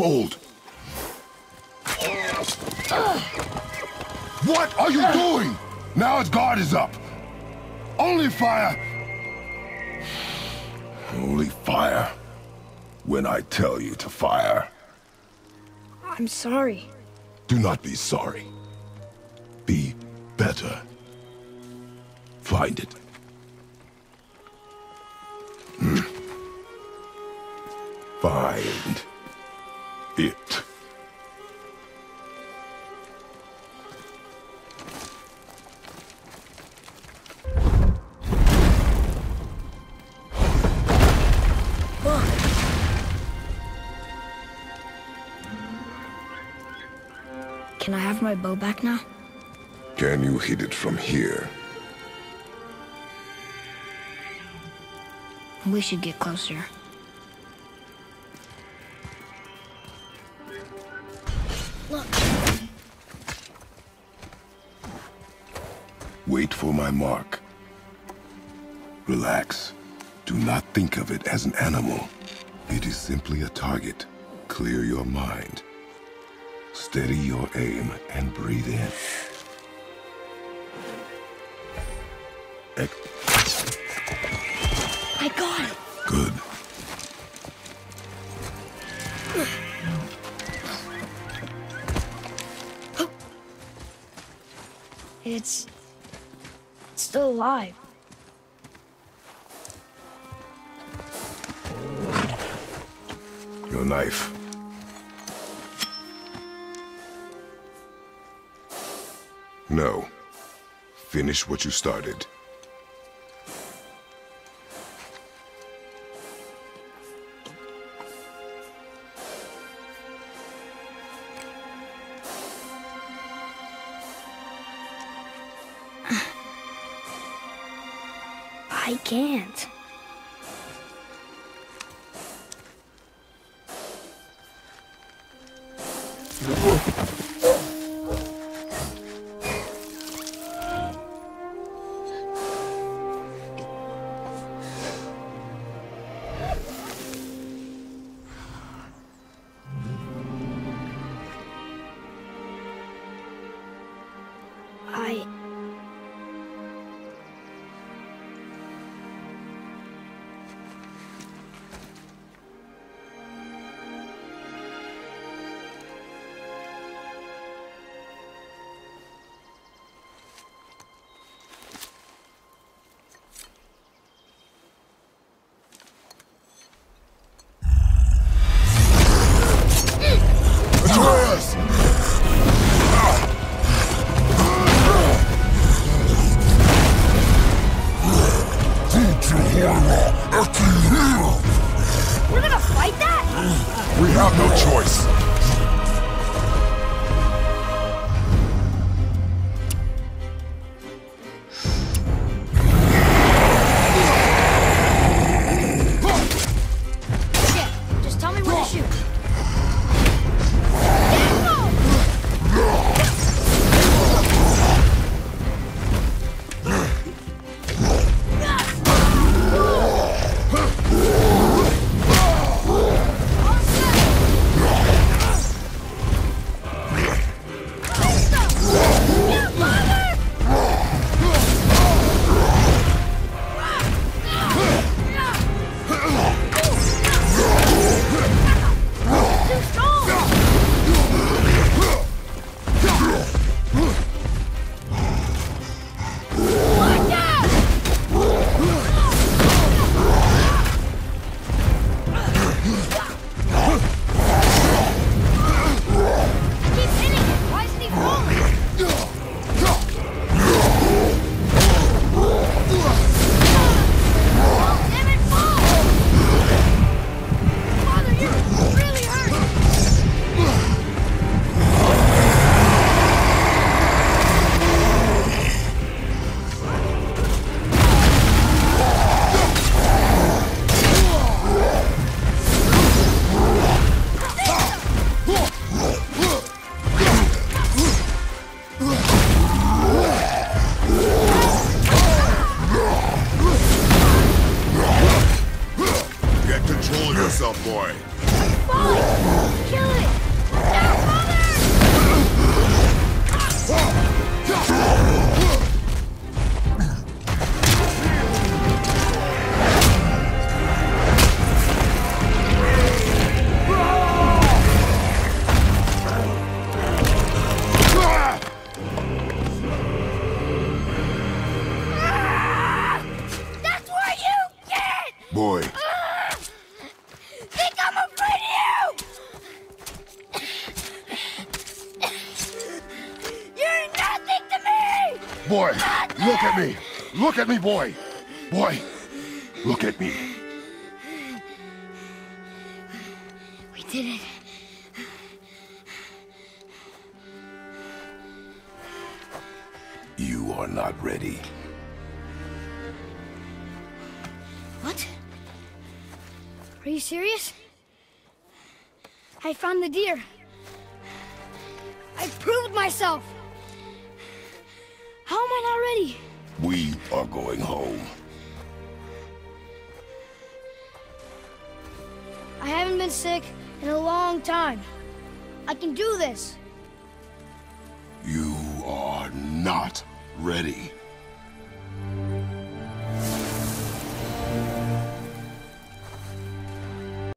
Hold! What are you doing? Now his guard is up. Only fire! Only fire. When I tell you to fire. I'm sorry. Do not be sorry. Be better. Find it. Find it. Can I have my bow back now? Can you hit it from here? We should get closer. Look. Wait for my mark. Relax. Do not think of it as an animal. It is simply a target. Clear your mind. Steady your aim and breathe in. I got it! Good. It's still alive. Your knife. No. Finish what you started. I can't. Control yourself, boy. Boy. Think I'm afraid of you! You're nothing to me! Boy, nothing. Look at me! Look at me, boy! Boy, look at me. We did it. You are not ready. What? Are you serious? I found the deer. I proved myself. How am I not ready? We are going home. I haven't been sick in a long time. I can do this. You are not ready.